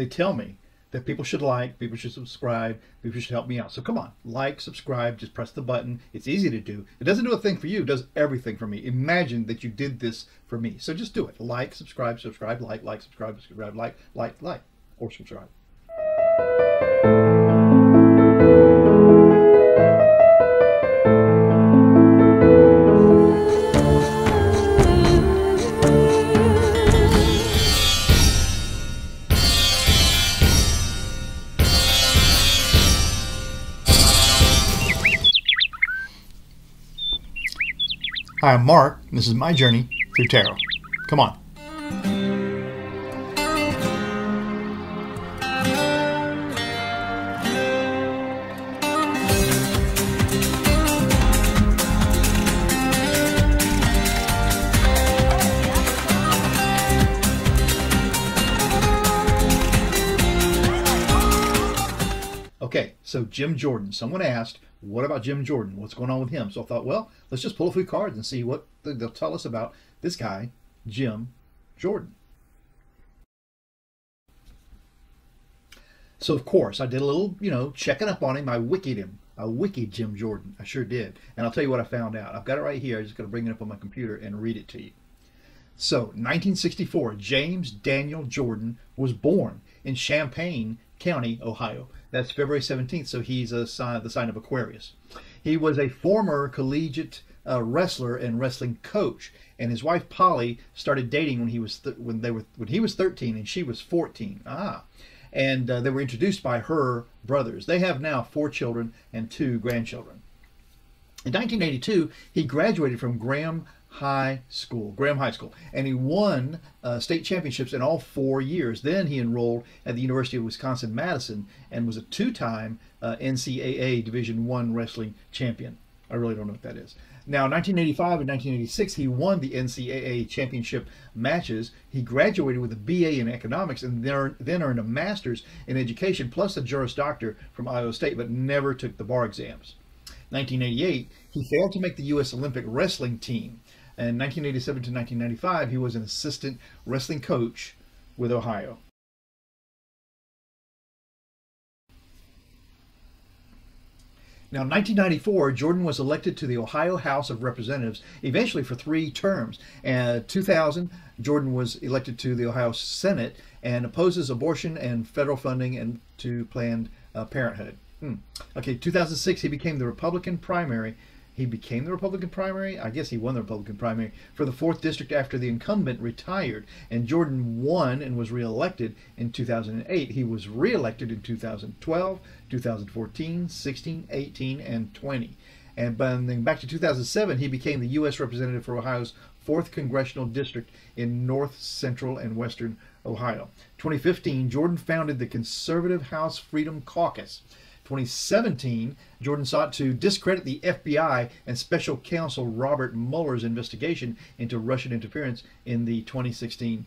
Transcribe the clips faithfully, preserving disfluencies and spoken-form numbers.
they tell me that people should like, people should subscribe, people should help me out. So come on, like, subscribe, just press the button. It's easy to do. It doesn't do a thing for you, it does everything for me. Imagine that you did this for me. So just do it. Like, subscribe, subscribe, like, like, subscribe, subscribe, like, like, like, or subscribe. Hi, I'm Mark, and this is my journey through tarot. Come on. Okay, so Jim Jordan. Someone asked, what about Jim Jordan? What's going on with him? So I thought, well, let's just pull a few cards and see what they'll tell us about this guy, Jim Jordan. So, of course, I did a little, you know, checking up on him. I wikied him. I wikied Jim Jordan. I sure did. And I'll tell you what I found out. I've got it right here. I'm just going to bring it up on my computer and read it to you. So, nineteen sixty-four, James Daniel Jordan was born in Champaign County, Ohio. That's February seventeenth, so he's a sign, the sign of Aquarius. He was a former collegiate uh, wrestler and wrestling coach, and his wife Polly started dating when he was th when they were when he was thirteen and she was fourteen. Ah, and uh, they were introduced by her brothers. They have now four children and two grandchildren. In nineteen eighty-two, he graduated from Graham High School, Graham High School, and he won uh, state championships in all four years. Then he enrolled at the University of Wisconsin-Madison and was a two-time uh, N C double A Division one wrestling champion. I really don't know what that is. Now, nineteen eighty-five and nineteen eighty-six, he won the N C double A championship matches. He graduated with a B A in economics and then earned a master's in education, plus a Juris Doctor from Iowa State, but never took the bar exams. nineteen eighty-eight, he failed to make the U S Olympic wrestling team. And nineteen eighty-seven to nineteen ninety-five, he was an assistant wrestling coach with Ohio. Now, in nineteen ninety-four, Jordan was elected to the Ohio House of Representatives, eventually for three terms. And two thousand, Jordan was elected to the Ohio Senate and opposes abortion and federal funding and to Planned uh, Parenthood. Hmm. Okay, two thousand six, he became the Republican primary. He became the Republican primary. I guess he won the Republican primary for the fourth district after the incumbent retired. And Jordan won and was reelected in two thousand eight. He was reelected in two thousand twelve, two thousand fourteen, sixteen, eighteen, and twenty. And then back to two thousand seven, he became the U S representative for Ohio's fourth congressional district in north, central, and western Ohio. twenty fifteen, Jordan founded the Conservative House Freedom Caucus. twenty seventeen, Jordan sought to discredit the F B I and special counsel Robert Mueller's investigation into Russian interference in the twenty sixteen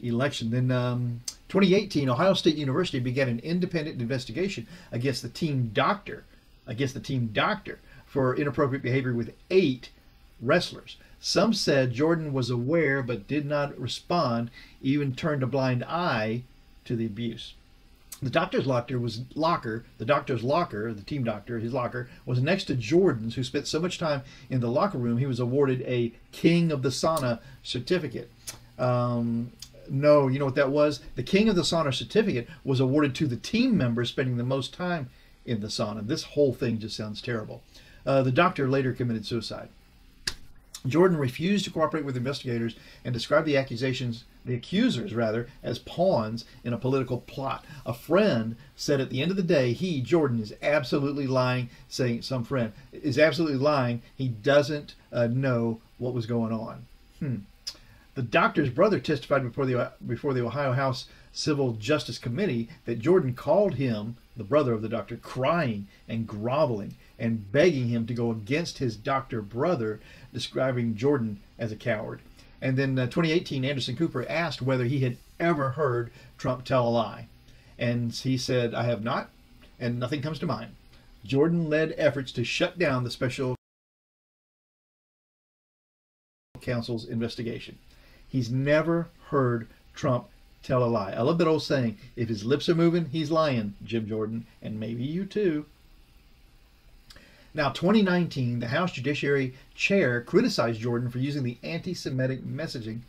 election. Then um, twenty eighteen, Ohio State University began an independent investigation against the team doctor, against the team doctor for inappropriate behavior with eight wrestlers. Some said Jordan was aware but did not respond, even turned a blind eye to the abuse. The doctor's locker was locker. The doctor's locker, the team doctor, his locker, was next to Jordan's, who spent so much time in the locker room, he was awarded a King of the Sauna certificate. Um, no, you know what that was? The King of the Sauna certificate was awarded to the team members spending the most time in the sauna. This whole thing just sounds terrible. Uh, the doctor later committed suicide. Jordan refused to cooperate with investigators and described the accusations, the accusers rather, as pawns in a political plot. A friend said at the end of the day, he, Jordan, is absolutely lying, saying some friend is absolutely lying. He doesn't uh, know what was going on. Hmm. The doctor's brother testified before the, before the Ohio House Civil Justice Committee that Jordan called him, the brother of the doctor, crying and groveling and begging him to go against his doctor brother, describing Jordan as a coward. And then uh, twenty eighteen, Anderson Cooper asked whether he had ever heard Trump tell a lie. And he said, I have not, and nothing comes to mind. Jordan led efforts to shut down the special counsel's investigation. He's never heard Trump tell a lie. I love that old saying, if his lips are moving, he's lying, Jim Jordan, and maybe you too. Now, twenty nineteen, the House Judiciary Chair criticized Jordan for using the anti-Semitic messaging,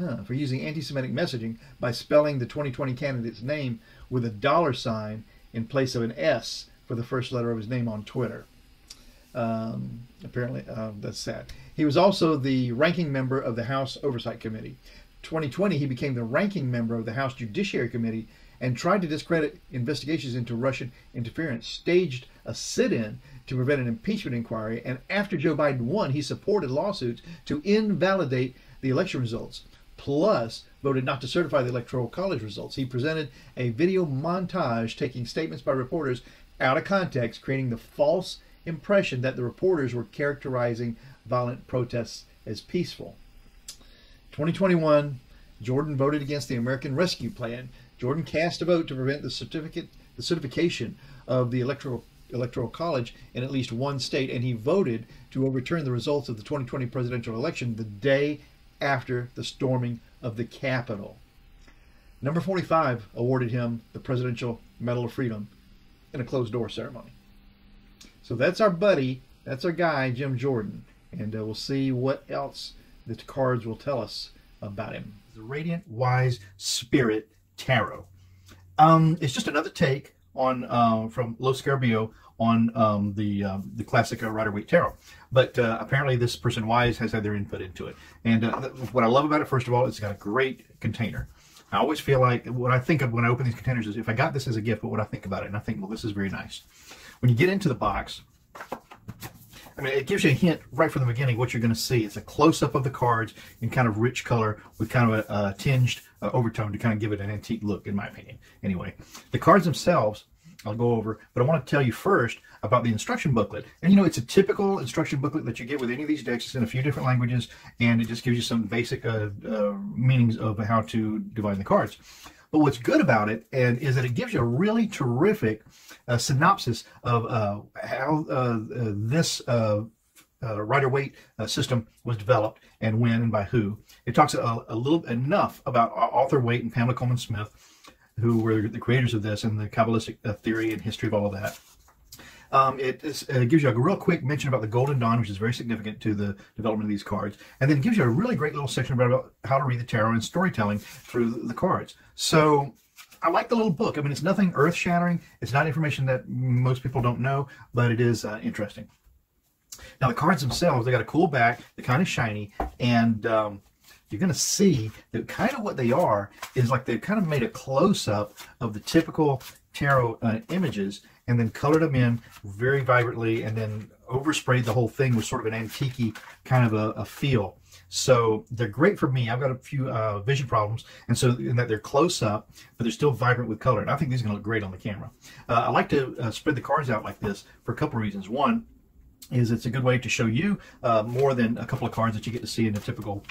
huh, for using anti-Semitic messaging by spelling the twenty twenty candidate's name with a dollar sign in place of an S for the first letter of his name on Twitter. Um, apparently, uh, that's sad. He was also the ranking member of the House Oversight Committee. twenty twenty, he became the ranking member of the House Judiciary Committee and tried to discredit investigations into Russian interference, staged a sit-in to prevent an impeachment inquiry, and after Joe Biden won, he supported lawsuits to invalidate the election results, plus voted not to certify the Electoral College results. He presented a video montage taking statements by reporters out of context, creating the false impression that the reporters were characterizing violent protests as peaceful. twenty twenty-one, Jordan voted against the American Rescue Plan. Jordan cast a vote to prevent the certificate, the certification of the Electoral Electoral College in at least one state, and he voted to overturn the results of the twenty twenty presidential election the day after the storming of the Capitol. Number forty-five awarded him the Presidential Medal of Freedom in a closed-door ceremony. So that's our buddy, that's our guy, Jim Jordan, and uh, we'll see what else the cards will tell us about him. The Radiant Wise Spirit Tarot. Um, it's just another take on uh, from Los Scarabeo on um, the um, the classic uh, Rider-Waite Tarot, but uh, apparently this person Wise has had their input into it. And uh, what I love about it, first of all, it's got a great container. I always feel like what I think of when I open these containers is if I got this as a gift, what would I think about it? And I think, well, this is very nice. When you get into the box, I mean, it gives you a hint right from the beginning what you're going to see. It's a close-up of the cards in kind of rich color with kind of a, a tinged uh, overtone to kind of give it an antique look, in my opinion. Anyway, the cards themselves I'll go over, but I want to tell you first about the instruction booklet. And you know, it's a typical instruction booklet that you get with any of these decks. It's in a few different languages, and it just gives you some basic uh, uh, meanings of how to divide the cards. But what's good about it and is that it gives you a really terrific uh, synopsis of uh, how uh, uh, this uh, uh, Rider-Waite uh, system was developed and when and by who. It talks a, a little enough about Arthur Waite and Pamela Coleman Smith, who were the creators of this and the Kabbalistic uh, theory and history of all of that. Um, it is, uh, gives you a real quick mention about the Golden Dawn, which is very significant to the development of these cards. And then it gives you a really great little section about how to read the tarot and storytelling through the cards. So I like the little book. I mean, it's nothing earth-shattering. It's not information that most people don't know, but it is uh, interesting. Now, the cards themselves, they got a cool back. They're kind of shiny. And um, you're going to see that kind of what they are is like they've kind of made a close-up of the typical tarot uh, images and then colored them in very vibrantly and then oversprayed the whole thing with sort of an antique kind of a, a feel. So they're great for me. I've got a few uh, vision problems, and so in that they're close up, but they're still vibrant with color. And I think these are going to look great on the camera. Uh, I like to uh, spread the cards out like this for a couple reasons. One is it's a good way to show you uh, more than a couple of cards that you get to see in a typical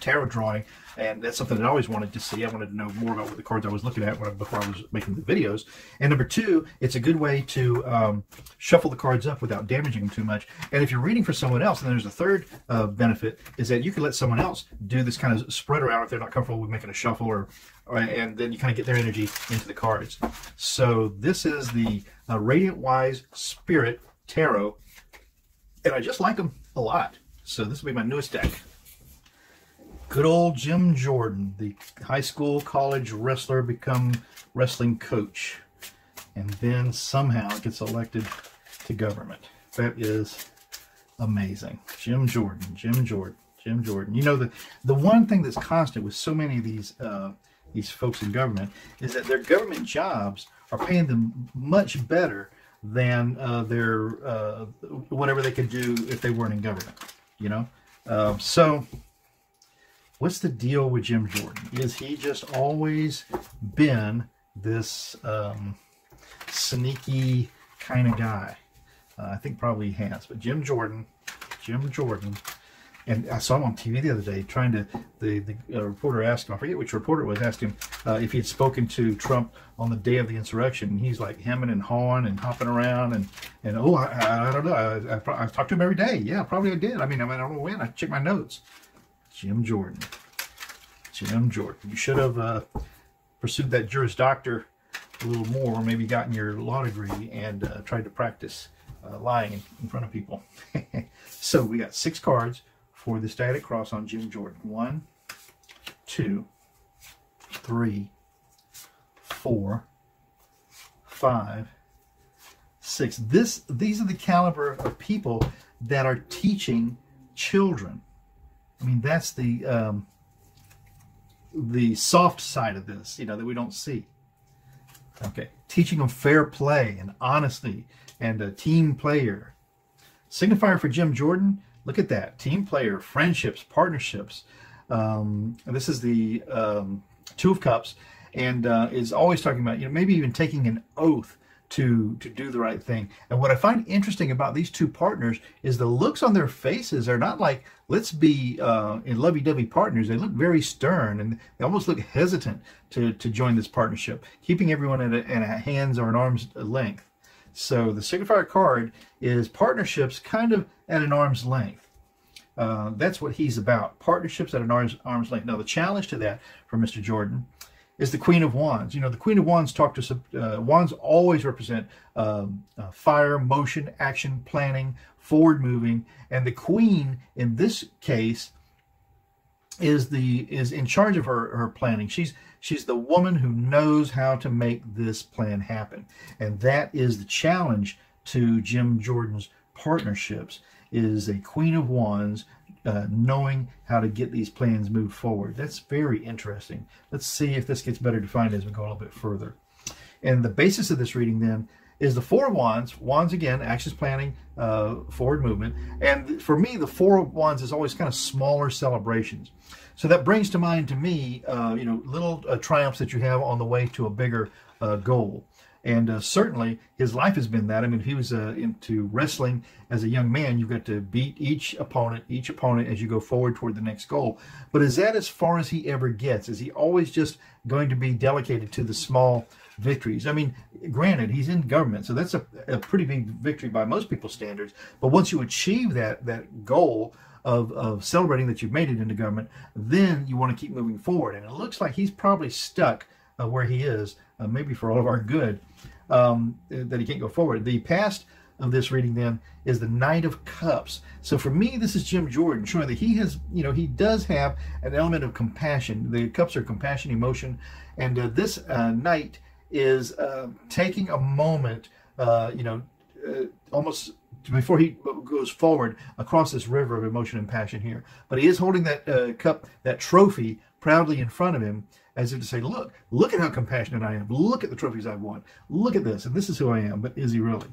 tarot drawing, and that's something that I always wanted to see. I wanted to know more about what the cards I was looking at when I, before I was making the videos. And number two, it's a good way to um, shuffle the cards up without damaging them too much. And if you're reading for someone else, then there's a third uh, benefit, is that you can let someone else do this kind of spreader out if they're not comfortable with making a shuffle, or, or and then you kind of get their energy into the cards. So this is the uh, Radiant Wise Spirit Tarot, and I just like them a lot. So this will be my newest deck. Good old Jim Jordan, the high school college wrestler, become wrestling coach, and then somehow gets elected to government. That is amazing. Jim Jordan, Jim Jordan, Jim Jordan. You know, the, the one thing that's constant with so many of these, uh, these folks in government is that their government jobs are paying them much better than uh, their uh, whatever they could do if they weren't in government, you know? Uh, so... What's the deal with Jim Jordan? Is he just always been this um, sneaky kind of guy? Uh, I think probably he has. But Jim Jordan, Jim Jordan, and I saw him on T V the other day trying to, the, the uh, reporter asked him, I forget which reporter it was, asked him uh, if he had spoken to Trump on the day of the insurrection. And he's like hemming and hawing and hopping around and, and oh, I, I don't know. I, I, I talked to him every day. Yeah, probably I did. I mean, I, mean, I don't know when. I checked my notes. Jim Jordan. Jim Jordan. You should have uh, pursued that Juris Doctor a little more, or maybe gotten your law degree and uh, tried to practice uh, lying in, in front of people. So we got six cards for the Static Cross on Jim Jordan. One, two, three, four, five, six. This, these are the caliber of people that are teaching children. I mean, that's the um, the soft side of this, you know, that we don't see. Okay, teaching them fair play and honesty and a team player. Signifier for Jim Jordan, look at that. Team player, friendships, partnerships. Um, this is the um, Two of Cups, and uh, is always talking about, you know, maybe even taking an oath to, to do the right thing. And what I find interesting about these two partners is the looks on their faces are not like, let's be uh, in lovey-dovey partners. They look very stern, and they almost look hesitant to, to join this partnership, keeping everyone at a, at a hands or an arm's length. So the signifier card is partnerships kind of at an arm's length. Uh, that's what he's about, partnerships at an arm's, arm's length. Now, the challenge to that for Mister Jordan is the Queen of Wands. You know, the Queen of Wands talk to, uh, wands always represent um, uh, fire, motion, action, planning, forward moving. And the Queen, in this case, is the is in charge of her, her planning. She's, she's the woman who knows how to make this plan happen. And that is the challenge to Jim Jordan's partnerships, is a Queen of Wands uh, knowing how to get these plans moved forward. That's very interesting. Let's see if this gets better defined as we go a little bit further. And the basis of this reading then is the Four of Wands. Wands again, actions, planning, uh, forward movement. And for me, the Four of Wands is always kind of smaller celebrations. So that brings to mind to me, uh, you know, little uh, triumphs that you have on the way to a bigger uh, goal. And uh, certainly his life has been that. I mean, if he was uh, into wrestling as a young man, you've got to beat each opponent, each opponent as you go forward toward the next goal. But is that as far as he ever gets? Is he always just going to be delegated to the small victories? I mean, granted, he's in government, so that's a, a pretty big victory by most people's standards. But once you achieve that, that goal of, of celebrating that you've made it into government, then you want to keep moving forward. And it looks like he's probably stuck Uh, where he is, uh, maybe for all of our good, um, that he can't go forward. The past of this reading then is the Knight of Cups. So for me, this is Jim Jordan showing that he has, you know, he does have an element of compassion. The cups are compassion, emotion, and uh, this uh, Knight is uh, taking a moment, uh, you know, uh, almost before he goes forward across this river of emotion and passion here. But he is holding that uh, cup, that trophy, proudly in front of him, as if to say, look, look at how compassionate I am. Look at the trophies I've won. Look at this. And this is who I am. But is he really?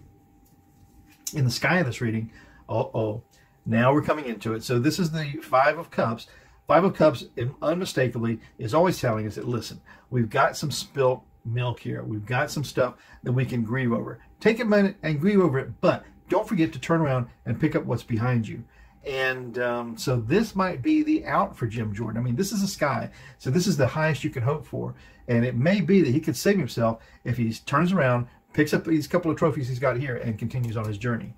In the sky of this reading, uh-oh, now we're coming into it. So this is the Five of Cups. Five of Cups, unmistakably, is always telling us that, listen, we've got some spilt milk here. We've got some stuff that we can grieve over. Take a minute and grieve over it, but don't forget to turn around and pick up what's behind you. And um, so this might be the out for Jim Jordan. I mean, this is the sky. So this is the highest you can hope for. And it may be that he could save himself if he turns around, picks up these couple of trophies he's got here, and continues on his journey.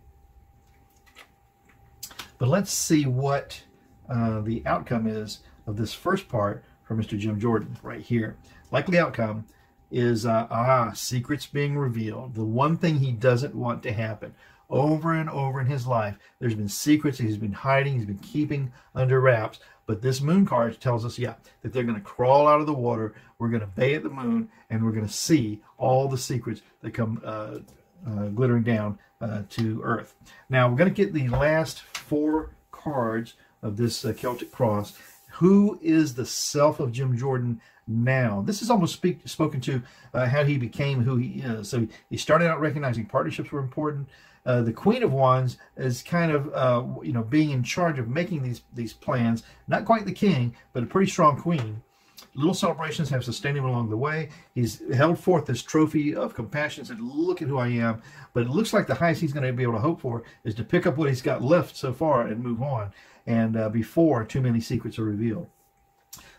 But let's see what uh, the outcome is of this first part for Mister Jim Jordan right here. Likely outcome is, uh, ah, secrets being revealed. The one thing he doesn't want to happen. Over and over in his life, there's been secrets he's been hiding, he's been keeping under wraps. But this moon card tells us, yeah, that they're going to crawl out of the water. We're going to bay at the moon, and we're going to see all the secrets that come uh, uh, glittering down uh, to earth. Now, we're going to get the last four cards of this uh, Celtic Cross. Who is the self of Jim Jordan now? This is almost speak, spoken to uh, how he became who he is. So he started out recognizing partnerships were important. Uh, the Queen of Wands is kind of, uh, you know, being in charge of making these, these plans. Not quite the king, but a pretty strong queen. Little celebrations have sustained him along the way. He's held forth this trophy of compassion and said, look at who I am. But it looks like the highest he's going to be able to hope for is to pick up what he's got left so far and move on. And uh, before too many secrets are revealed.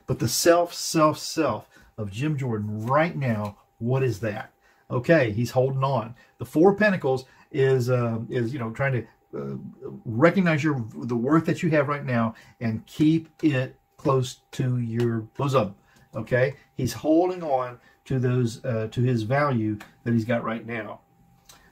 But the self, self, self of Jim Jordan right now, what is that? Okay, he's holding on. The Four of Pentacles is uh, is you know trying to uh, recognize your the worth that you have right now and keep it close to your bosom. Okay, he's holding on to those uh, to his value that he's got right now.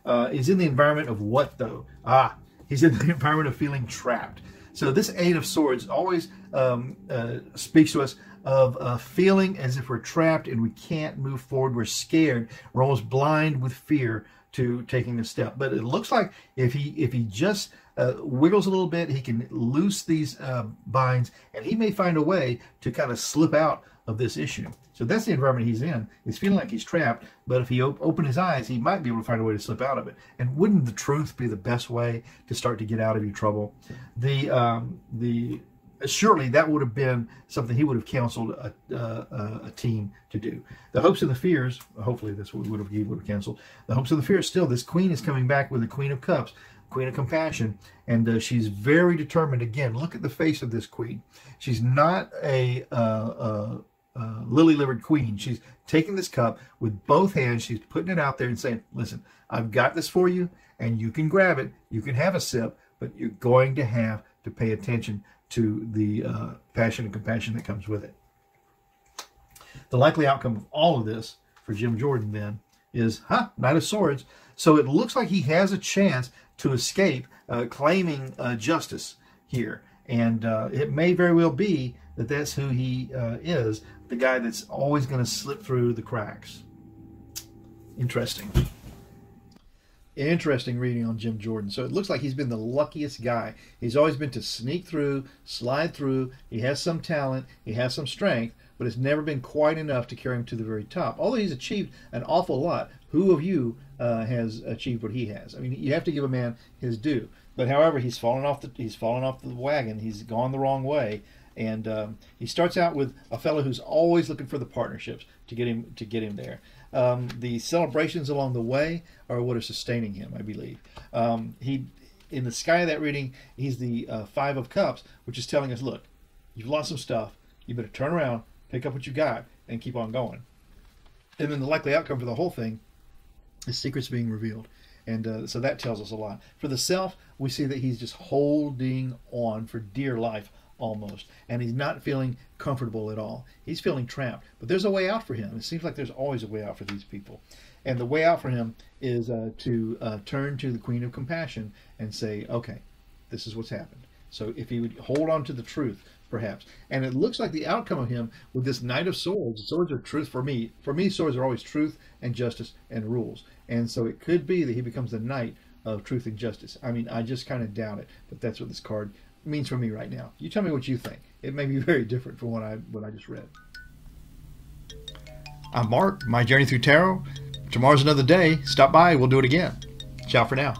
Uh, he's in the environment of what though? Ah, he's in the environment of feeling trapped. So this Eight of Swords always um, uh, speaks to us of uh, feeling as if we're trapped and we can't move forward. We're scared. We're almost blind with fear to taking the step. But it looks like if he if he just uh, wiggles a little bit, he can loose these uh, binds, and he may find a way to kind of slip out of this issue. So that's the environment he's in. He's feeling like he's trapped, but if he op open his eyes, he might be able to find a way to slip out of it. And wouldn't the truth be the best way to start to get out of your trouble? The um, the surely that would have been something he would have counseled a, uh, a team to do. The hopes and the fears. Hopefully, that's what would have he would have counseled. The hopes and the fears. Still, this Queen is coming back with the Queen of Cups. Queen of Compassion, and uh, she's very determined. Again, look at the face of this Queen. She's not a uh, uh, uh, lily-livered queen. She's taking this cup with both hands. She's putting it out there and saying, listen, I've got this for you, and you can grab it. You can have a sip, but you're going to have to pay attention to the uh, passion and compassion that comes with it. The likely outcome of all of this for Jim Jordan, then, is, huh, Knight of Swords. So it looks like he has a chance to escape uh, claiming uh, justice here. And uh, it may very well be that that's who he uh, is, the guy that's always going to slip through the cracks. Interesting. Interesting reading on Jim Jordan. So it looks like he's been the luckiest guy. He's always been to sneak through, slide through. He has some talent. He has some strength, but it's never been quite enough to carry him to the very top. Although he's achieved an awful lot, who of you uh, has achieved what he has? I mean, you have to give a man his due. But however, he's fallen off the he's fallen off the wagon. He's gone the wrong way, and um, he starts out with a fellow who's always looking for the partnerships to get him to get him there. Um, the celebrations along the way are what are sustaining him, I believe. Um, he in the sky of that reading, he's the uh, Five of Cups, which is telling us, look, you've lost some stuff. You better turn around, pick up what you got, and keep on going. And then the likely outcome for the whole thing is secrets being revealed. And uh, so that tells us a lot. For the self, we see that he's just holding on for dear life almost. And he's not feeling comfortable at all. He's feeling trapped. But there's a way out for him. It seems like there's always a way out for these people. And the way out for him is uh, to uh, turn to the Queen of Compassion and say, okay, this is what's happened. So if he would hold on to the truth, perhaps. And it looks like the outcome of him with this Knight of Swords, swords are truth for me. For me, swords are always truth and justice and rules. And so it could be that he becomes the Knight of Truth and Justice. I mean, I just kind of doubt it, but that's what this card means for me right now. You tell me what you think. It may be very different from what I, what I just read. I'm Mark, My Journey Through Tarot. Tomorrow's another day. Stop by. We'll do it again. Ciao for now.